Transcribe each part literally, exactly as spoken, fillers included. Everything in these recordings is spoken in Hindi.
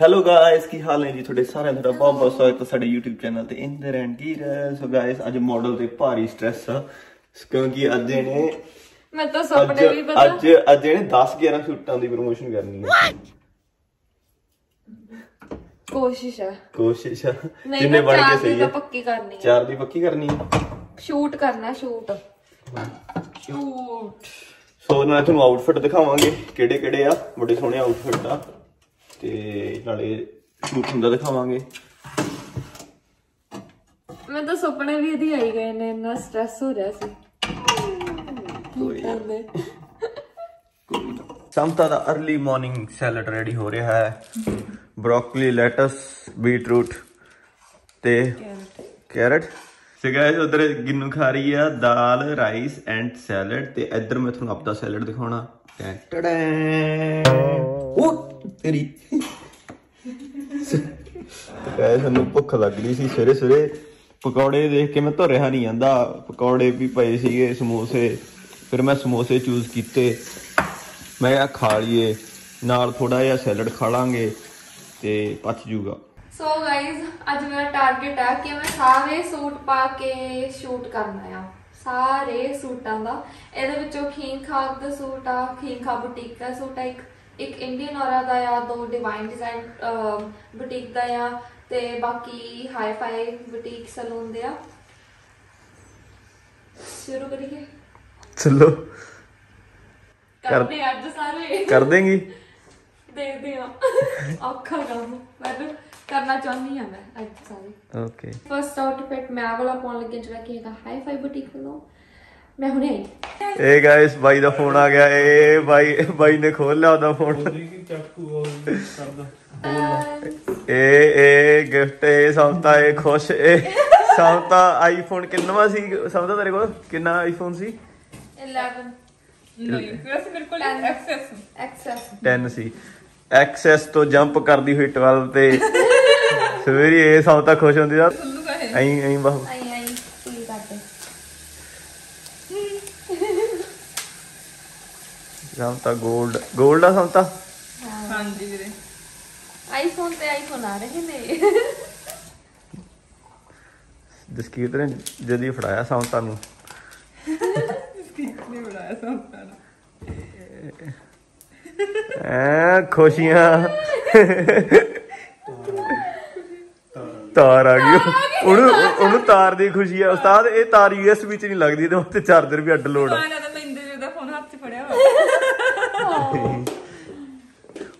हेलो गाइस की हाल है जी, थोड़े सारे थोड़ा बहुत बहुत स्वागत है साडे यूट्यूब चैनल ते Inder and Kiran. So guys आज मॉडल ते भारी स्ट्रेस है क्योंकि आज ने मैं तो सपने भी पता आज आज ने दस ग्यारह सूटां दी प्रमोशन करनी है। कोशिश है कोशिश है जिन्ने बन के सही है पक्की करनी है, चार दी पक्की करनी है। शूट करना शूट शूट सो ना तुहानू आउटफिट दिखावांगे केड़े केड़े आ बड़े सोहणे आउटफिट आ ते नाले शूट हुंदा दिखावांगे। मैं तो सपने भी इदी आई गए ने, इतना स्ट्रेस हो रहा सी। समता दा अर्ली मॉर्निंग सैलड रेडी हो रहा है। ब्रोकली, लेटस, बीटरूट ते कैरेट। सो गाइस उधर गिन्नू खा रही है दाल, राइस एंड सैलड ते इधर मैं तुहानू अपना सैलड दिखाउणा। ओ तेरी तो भुख लग रही सी सवेरे सवेरे। पकौड़े देख के मैं तो रहा नहीं आंदा, पकौड़े भी पे सी, समोसे, फिर मैं समोसे चूज किए। मैं क्या खा लिए नाल थोड़ा जहा सैलड खा लांगे तो पच जूगा। सो गाइज अज मेरा टारगेट है कि मैं सारे सूट पा के शूट करना आ, सारे सूटां का। ये खीन खाब का सूट आ, खीन खाब बुटीक का सूट आ, एक एक इंडियन औरा का आ, दो डिवाइन डिजाइन बुटीक का आ, ते बाकी हाई फाई बुटीक सलून दे आ। शुरू करिए चलो कर दे आज सारे कर देंगी देख दे औखा काम मैं करना चाहनी हूं मैं आज सारे। ओके फर्स्ट आउटफिट मैं वाला पाउन लगे जरा कि है हाई फाई बुटीक लो। मैं हुने ए गाइस भाई दा फोन आ गया। ए भाई भाई ने खोल लिया दा फोन। ए ए गिफ्ट ए समता ए खुश ए समता आईफोन किन्नवा सी समता तेरे को किन्ना आईफोन सी ग्यारह नहीं वैसे मेरे को एक्सेस एक्सेस दस सी एक्सेस तो जंप करदी हुई बारह ते सवेरी ए समता खुश हुंदी यार आई आई बाहु समता गोल्ड गोल्ड आ समता। हां जी वीरे आईफोन पे आईफोन आ रहे ने जसकीरत ने जल्दी फड़ाया समता नु जसकीरत ने फड़ाया समता नु ए खुशियां तार आ गई ओनु ओनु तार दी खुशी है उस्ताद। ए तार यूएसबी च नहीं लगदी ते उत्ते चार्जर भी अड लोड है।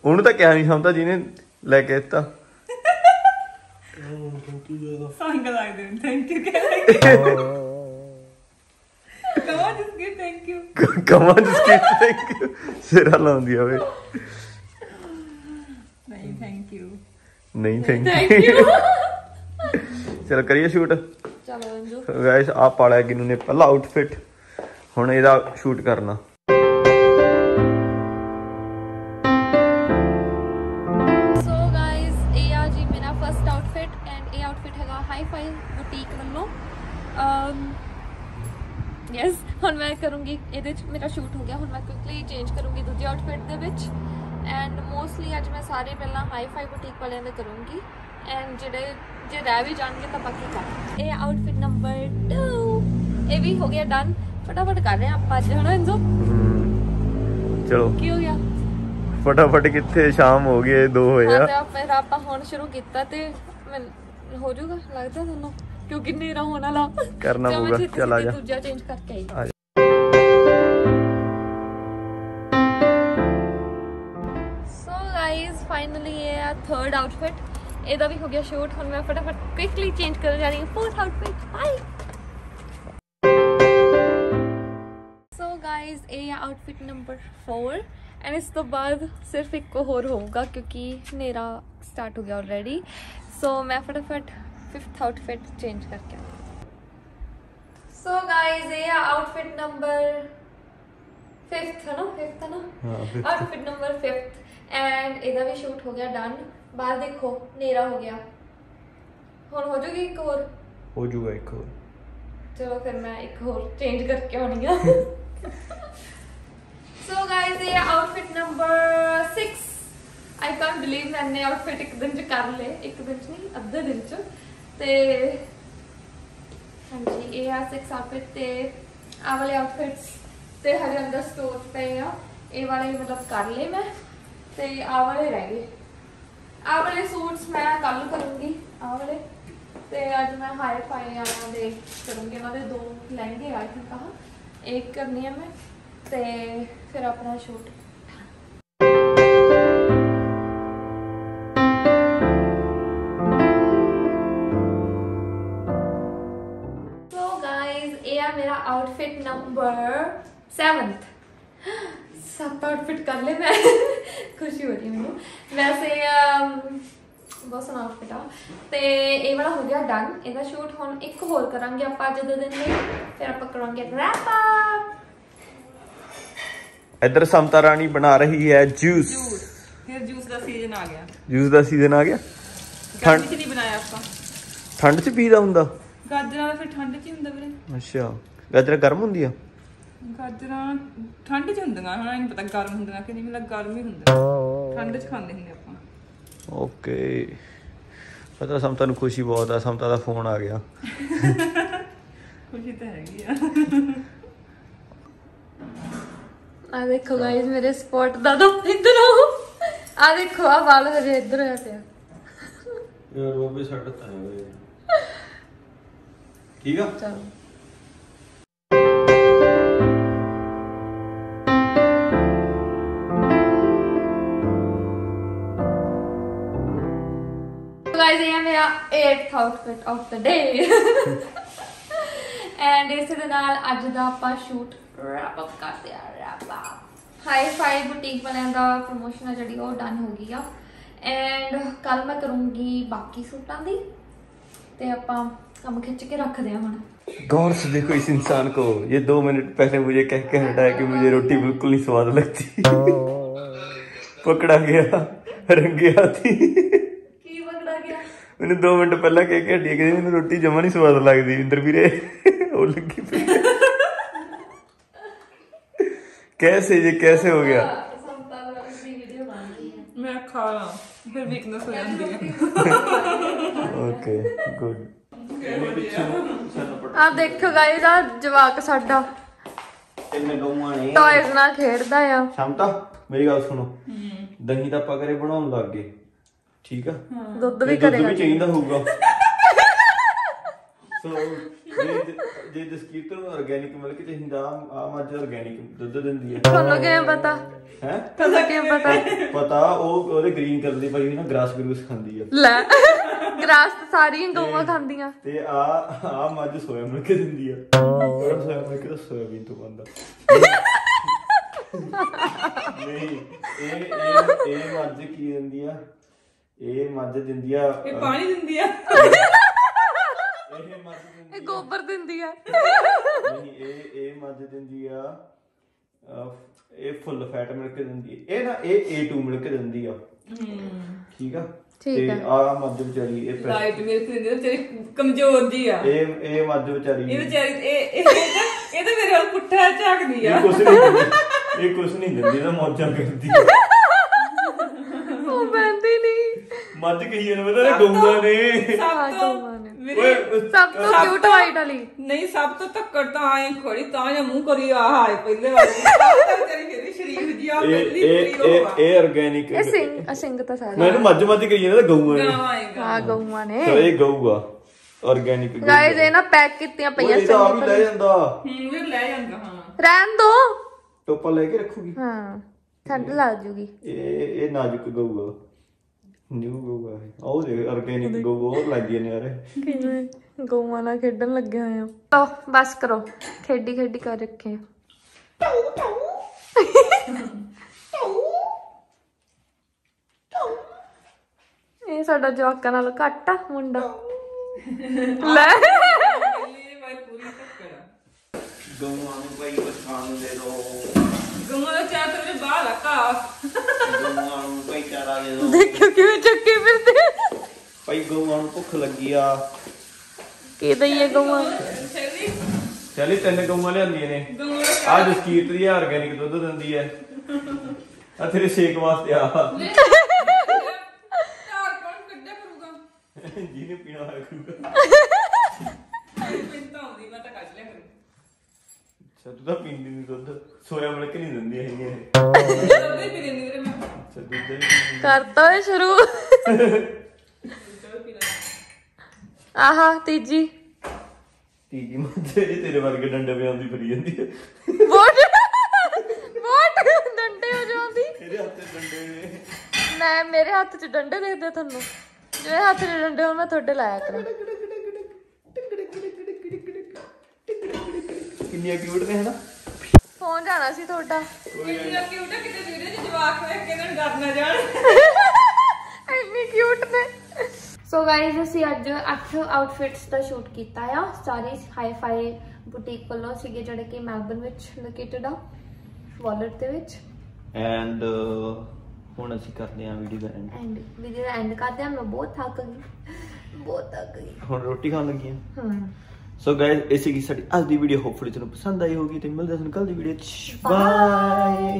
ਉਹਨੂੰ ਤਾਂ ਕਿਹਾ ਨਹੀਂ ਸਮਝਦਾ ਜਿਹਨੇ ਲੈ ਕੇ ਦਿੱਤਾ। ਉਹ ਥੈਂਕ ਯੂ ਜਿਆਦਾ ਸੰਗ ਲੱਗਦੇ ਨੇ ਥੈਂਕ ਯੂ ਕਮਾ ਜਿਸਕੀ ਥੈਂਕ ਯੂ ਕਮਾ ਜਿਸਕੀ ਥੈਂਕ ਯੂ ਸਿਰਾ ਲਾਉਂਦੀ ਆ ਵੇ। ਨਹੀਂ ਥੈਂਕ ਯੂ ਨਹੀਂ ਥੈਂਕ ਯੂ ਚਲ ਕਰੀਏ ਸ਼ੂਟ ਚਲੋ ਅੰਜੂ। ਗਾਇਸ ਆ ਪਾ ਲਿਆ ਕਿਨੂੰ ਨੇ ਪਹਿਲਾ ਆਊਟਫਿਟ, ਹੁਣ ਇਹਦਾ ਸ਼ੂਟ ਕਰਨਾ। यस हम मैं करूँगी ये मेरा शूट हो गया। हम मैं क्विकली चेंज करूँगी दूजे आउटफिट के विच एंड मोस्टली अज मैं सारे पहला हाई फाई बुटीक वाले में करूँगी एंड जे जो रह भी जाएंगे तो बाकी कर। ये आउटफिट नंबर टू ये भी हो गया डन। फटाफट कर रहे हैं आप आज है ना इंजो। चलो की हो गया फटाफट कितने शाम हो गए दो हो गया फिर आप हम शुरू किया तो हो जाऊगा लगता थोनों क्योंकि नेरा होना ला करना होगा। चल आ जा दूसरा चेंज करके आई। सो गाइस फाइनली ये है थर्ड आउटफिट, एदा भी हो गया शूट। हुन मैं फटाफट क्विकली चेंज करने जा रही हूं fourth outfit. Bye. So guys ये आउटफिट नंबर फोर एंड इस तो बाद सिर्फ एक को और होगा क्योंकि नेरा स्टार्ट हो गया ऑलरेडी। सो so, मैं फटाफट फिफ्थ आउटफिट चेंज करके। सो गाइज ये आउटफिट नंबर फिफ्थ है ना फिफ्थ है ना आउटफिट नंबर फिफ्थ एंड इधर भी शूट हो गया डन। बाहर देखो नेरा हो गया हुण हो जाएगी एक और हो जाएगा एक और। चलो फिर मैं एक और चेंज करके आनी है। सो गाइज ये outfit number six I can't believe मैं इन्ने आउटफिट एक दिन च कर ले, एक दिन च नहीं अद्धे दिन च। ते हाँ जी ये आ सिक्स आउटफिट ते आ वाले आउटफिट्स ते हजे अंदर स्टोर पे आ, ये वाले मतलब कर ले मैं, ते आ वाले रह गए। आ वाले सूट्स मैं कल करूँगी आ वाले, तो अज मैं हाई फाई वालों के करूँगी उन्होंने दो लहंगे आई थिंक कहा एक करनी है मैं, तो फिर अपना शूट। सो गाइज ये है मेरा आउटफिट नंबर सेवंथ, सत्त आउटफिट कर ले मैं खुशी हो रही हूँ वैसे। बहुत सोहना आउटफिट आ, तो ये वाला हो गया डन। इसका शूट हम एक होर करा आप अज के दिन में, फिर आप करांगे रैप अप। इधर समता रानी बना रही है जूस, फिर जूस का सीजन आ गया। जूस का सीजन आ गया, ठंड च नहीं बनाया आपका, ठंड च पीदा हुंदा गाजरा, फिर ठंड च हुंदा वीरे। अच्छा गाजरा गर्म हुंदी आ, गाजरा ठंड च हुंदियां हना, नहीं पता गर्म हुंदियां कि नहीं, मतलब गर्म ही हुंदियां, ठंड च खांदे हुंदे आप। ओके पता समता नूं खुशी बहुत आ, समता दा फोन आ गया खुशी तो हैगी आ। आ देखो गाइस मेरे स्पॉट दादा इधर आओ, आ देखो आ बाल मेरे इधर आ पे यार, वो भी सड़ता है ठीक है। चलो eighth outfit of the day and इस दे नाल अज दा आपां शूट रैप अप करते आ। Wrap up hi fi boutique वालेयां दा प्रमोशन जिहड़ी ओह डन हो गई आ, एंड कल मैं करूंगी बाकी सूटां दी, ते आपां कम खिंच के रखदे आ हुण। गौर से देखो इस इंसान को, ये दो मिनट पहले मुझे कह के हटाया कि मुझे रोटी बिल्कुल नहीं स्वाद लगती पकड़ा गया रंगे हाथी। मैंने दो मिनट पहला कह के हटी कि मैं रोटी जमा नहीं स्वाद लगती इंदर वीरे वो लगी कैसे ये कैसे हो गया। मैं खा रहा फिर वीकनेस हो जाती। Okay good. आप देखो गाइस आ जवाक साडा इन्ने गौआं ने टॉयज ना खेडदा आ। समता मेरी गल सुनो, दही दा पकरे बनाउण लग गए ठीक है, दूध भी करेगा, दूध भी चाहिए होगा सो जे जे जसकीरत ਨੂੰ ਆਰਗੈਨਿਕ ਮਿਲ ਕੇ ਚਾਹੀਦਾ ਆ, ਮੱਝ ਆਰਗੈਨਿਕ ਦੁੱਧ ਦਿੰਦੀ ਹੈ। ਤੁਹਾਨੂੰ ਕਿਵੇਂ ਪਤਾ ਹੈ? ਤੁਹਾਨੂੰ ਕਿਵੇਂ ਪਤਾ? ਪਤਾ ਉਹ ਉਹਦੇ ਗ੍ਰੀਨ ਕਲਰ ਦੀ ਭਾਈ ਨਾ ਗ੍ਰਾਸ ਗਰੂਸ ਖਾਂਦੀ ਹੈ। ਲੈ ਗ੍ਰਾਸ ਤਾਂ ਸਾਰੀਆਂ ਗਊਆਂ ਖਾਂਦੀਆਂ, ਤੇ ਆ ਆ ਮੱਝ ਸੋਇਆ ਮਿਲ ਕੇ ਦਿੰਦੀ ਹੈ। ਉਹ ਸੋਇਆ ਮਿਲ ਕੇ ਸੋਇਆ ਵੀ ਤੋਂ ਬੰਦਾ ਨਹੀਂ ਇਹ ਇਹ ਇਹ ਮੱਝ ਕੀ ਦਿੰਦੀ ਆ? ਇਹ ਮੱਝ ਦਿੰਦੀ ਆ, ਇਹ ਪਾਣੀ ਦਿੰਦੀ ਆ, ਇਹ ਮੱਝ ਦਿੰਦੀ ਆ, ਇਹ ਗੋਬਰ ਦਿੰਦੀ ਆ, ਨਹੀਂ ਇਹ ਇਹ ਮੱਝ ਦਿੰਦੀ ਆ, ਇਹ ਫੁੱਲ ਫੈਟ ਮਿਲ ਕੇ ਦਿੰਦੀ ਆ, ਇਹ ਨਾ ਇਹ A टू ਮਿਲ ਕੇ ਦਿੰਦੀ ਆ ਠੀਕ ਆ। ਤੇ ਆ ਮੱਝ ਵਿਚਾਰੀ ਇਹ ਰਾਈਟ ਮਿਲ ਕੇ ਦਿੰਦੀ ਆ, ਵਿਚਾਰੀ ਕਮਜ਼ੋਰ ਜੀ ਆ। ਇਹ ਇਹ ਮੱਝ ਵਿਚਾਰੀ ਇਹ ਵਿਚਾਰੀ ਇਹ ਇਹ ਤਾਂ ਮੇਰੇ ਨਾਲ ਪੁੱਠਾ ਝਾਕਦੀ ਆ, ਇਹ ਕੁਛ ਨਹੀਂ ਇਹ ਕੁਛ ਨਹੀਂ ਦਿੰਦੀ, ਤਾਂ ਮੌਜਾਂ ਕਰਦੀ ਆ। ਉਹ ਬੰਦੀ ਨਹੀਂ ਮੱਝ ਕਹੀ ਇਹਨੂੰ ਪਤਾ ਨਾ ਗਊਆਂ ਨੇ ਸਭ ਤੋਂ ਓਏ ਸਭ ਤੋਂ ਕਿਊਟ ਵਾਈਟ ਵਾਲੀ ਨਹੀਂ, ਸਭ ਤੋਂ ਧੱਕੜ ਤਾਂ ਐ ਖੜੀ ਤਾਂ ਜਾਂ ਮੂੰਹ ਕਰੀ ਆ ਹਾਏ ਪਹਿਲੇ ਵਾਲੀ ਤਾਂ ਤੇਰੀ ਫੇਰੀ ਸ਼ਰੀਫ ਜੀ ਆ ਪਹਿਲੀ ਇਹ ਇਹ ਆਰਗੈਨਿਕ ਇਹ ਸਿੰਘ ਸਿੰਘ ਤਾਂ ਸਾਰਾ ਮੈਨੂੰ ਮੱਝ ਮੱਝ ਕਹੀ ਇਹਨਾਂ ਦਾ ਗਊਆਂ ਨੇ ਹਾਂ ਗਊਆਂ ਨੇ ਸੋ ਇਹ ਗਊਗਾ ਆਰਗੈਨਿਕ ਗਾਇਜ਼ ਇਹ ਨਾ ਪੈਕ ਕੀਤੀਆਂ ਪਈਆਂ ਸਭ ਨੂੰ ਲੈ ਜਾਂਦਾ ਹੂੰ ਵੀ ਲੈ ਜਾਂਦਾ ਹਾਂ ਰਹਿਣ ਦੋ ਟੋਪਾ ਲੈ ਕੇ ਰੱਖੂਗੀ ਹਾਂ ਠੰਡ ਲਾ ਜੂਗੀ ਇਹ ਇਹ ਨਾਜ਼ੁਕ ਗਊਗਾ ਨਿਊ ਗਊ ਹੈ ਉਹ ਦੇ ਆਰਗੈਨਿਕ ਗਊ ਹੋਰ ਲੱਗੀ ਨੇ ਯਾਰ ਕਿਵੇਂ ਗਊਆਂ ਨਾਲ ਖੇਡਣ ਲੱਗੇ ਹੋਏ ਆ ਤਾਂ ਬਸ ਕਰੋ ਖੇਡੀ ਖੇਡੀ ਕਰ ਰੱਖੇ ਟਾਉ ਟਾਉ ਟਾਉ ਟਾਉ ਇਹ ਸਾਡਾ ਜਵਾਕਾਂ ਨਾਲ ਘੱਟ ਆ ਮੁੰਡਾ ਲੈ ਲਈ ਮੈਂ ਪੂਰੀ ਟੱਕੜਾ ਗਊਆਂ ਨੂੰ ਭਾਈ ਪਛਾਣ ਦੇ ਦੋ ਗਊਆਂ ਚਾਹ ਤੇ ਮੇਰੇ ਬਾਹਰ ਲੱਕਾ ਦੇਖੋ ਕਿਵੇਂ ਚੱਕੀ ਫਿਰਦੇ ਭਾਈ ਗਊਆਂ ਨੂੰ ਭੁੱਖ ਲੱਗੀ ਆ ਕੀ ਦਈਏ ਗਊਆਂ ਚਲੀ ਤਿੰਨ ਗਊਆਂ ਲਿਆਂਦੀਆਂ ਨੇ ਆ ਜਸਕੀਰਤ ਦੀ ਆਰਗੈਨਿਕ ਦੁੱਧ ਦਿੰਦੀ ਐ ਆ ਤੇਰੇ ਸ਼ੇਕ ਵਾਸਤੇ ਆ जीने पीना वाला करूंगा। पिंता हूँ दी मैं तो काजले करूँ। अच्छा तू तो पिंदी नहीं तो तो सोया मलक नहीं दंदी है ये। तो भी पीने नहीं तेरे में। अच्छा तू तो करता है शुरू। आहा तीजी। तीजी मत तेरे तेरे बार के डंडे पे आंधी पड़ी जाती है। बोट बोट डंडे हो जाती। तेरे हाथ से डंडे। मैं मेरे हाथ से डंडे देख दे तुमने। जो हाथ से डंडे हो मैं थोड़े लाया करूं। किन्हीं क्यूट ने है ना? फोन जाना सी थोड़ा। किन्हीं क्यूट है कितने वीडियो जी जवाक में किन्हें डरना जान। इतनी क्यूट ने। सो गाइस असी आज आठ आउटफिट्स दा शूट कीता है सारी हाई-फाई बुटीक वालों सीगे जेडे कि मेलबर्न विच लोकेटेड आ वॉलेट दे विच एंड ਹੁਣ ਅਸੀਂ ਕਰਦੇ ਆਂ ਵੀਡੀਓ ਦਾ ਐਂਡ ਐਂਡ ਵੀਡੀਓ ਦਾ ਐਂਡ ਕਰਦੇ ਆਂ। ਮੈਂ ਬਹੁਤ ਥੱਕ ਗਈ ਬਹੁਤ ਥੱਕ ਗਈ ਹੁਣ ਰੋਟੀ ਖਾਣ ਲੱਗੀ ਆਂ। ਹਾਂ ਸੋ ਗਾਇਜ਼ ਇਸੇ ਕੀ ਸਾਡੀ ਅੱਜ ਦੀ ਵੀਡੀਓ ਹੋਪਫੁਲੀ ਤੁਹਾਨੂੰ ਪਸੰਦ ਆਈ ਹੋਗੀ ਤੇ ਮਿਲਦੇ ਹਾਂ ਕੱਲ ਦੀ ਵੀਡੀਓ ਚ। ਬਾਏ।